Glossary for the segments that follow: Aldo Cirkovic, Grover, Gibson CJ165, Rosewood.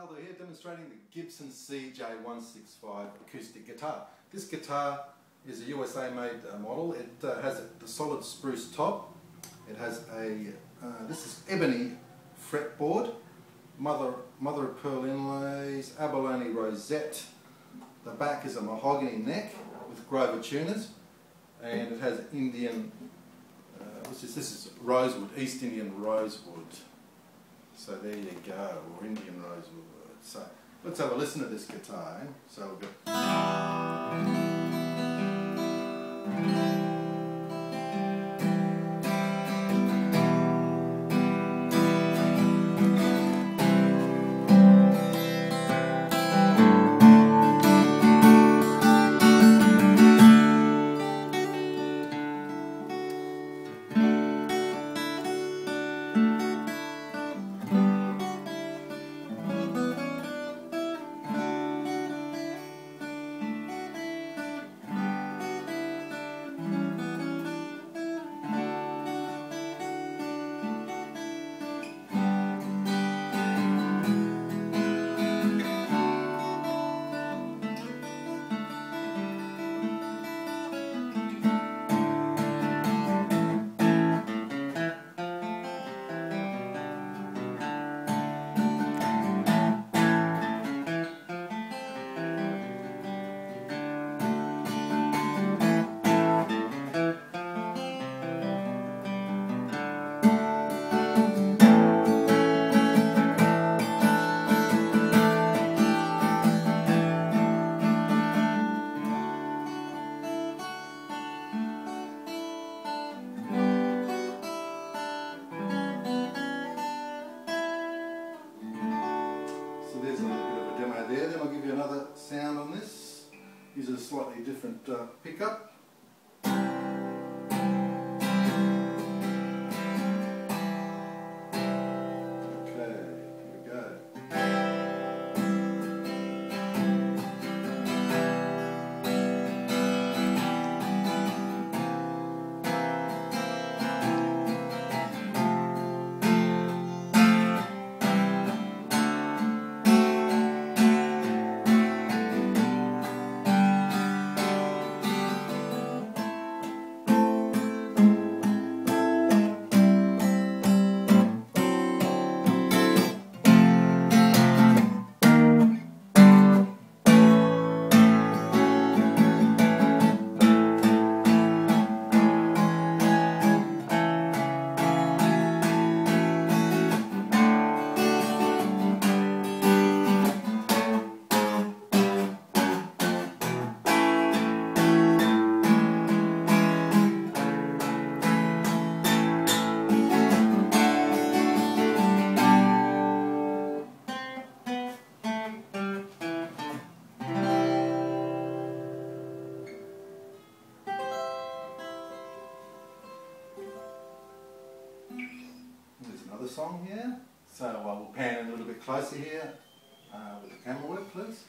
Aldo here demonstrating the Gibson CJ165 acoustic guitar. This guitar is a USA made model. It has the solid spruce top. It has a, this is ebony fretboard, mother of pearl inlays, abalone rosette. The back is a mahogany neck with Grover tuners, and it has Indian, this is Rosewood, East Indian Rosewood. So there you go, or Indian Rosewood. So let's have a listen to this guitar. So we've got. Then I'll give you another sound on this. Use a slightly different pickup. Another song here, so I will pan a little bit closer here with the camera work, please.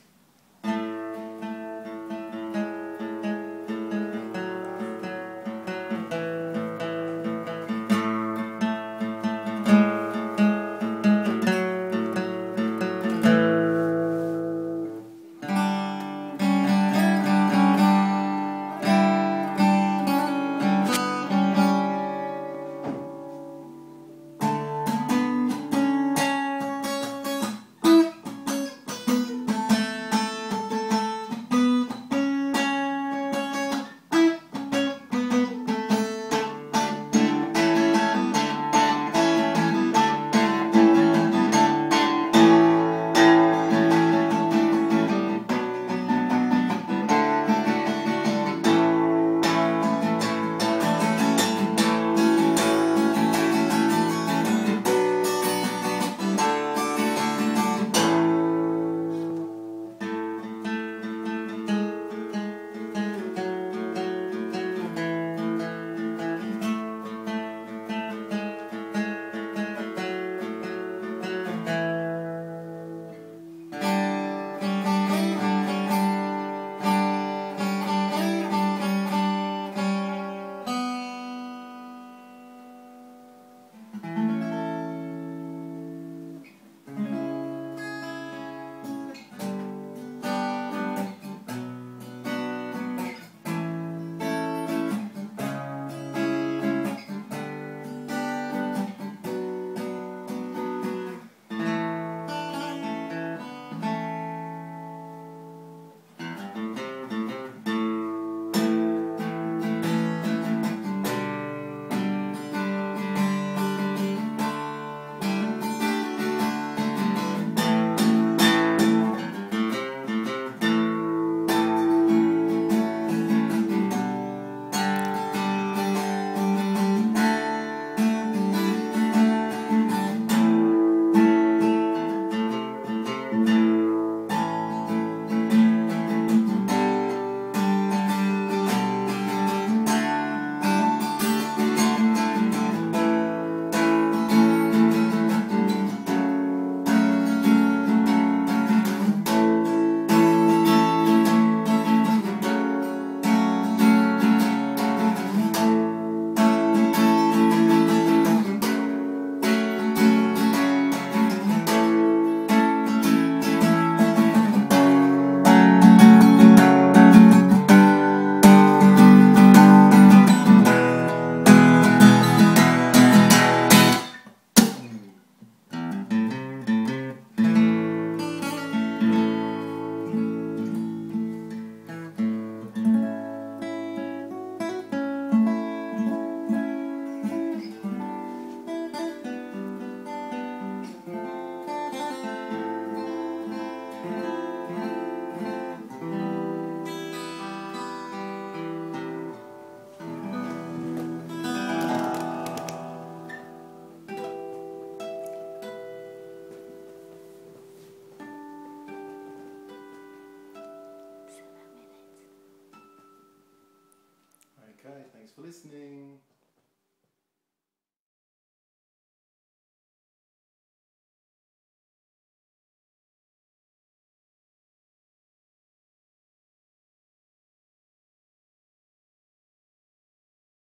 for listening.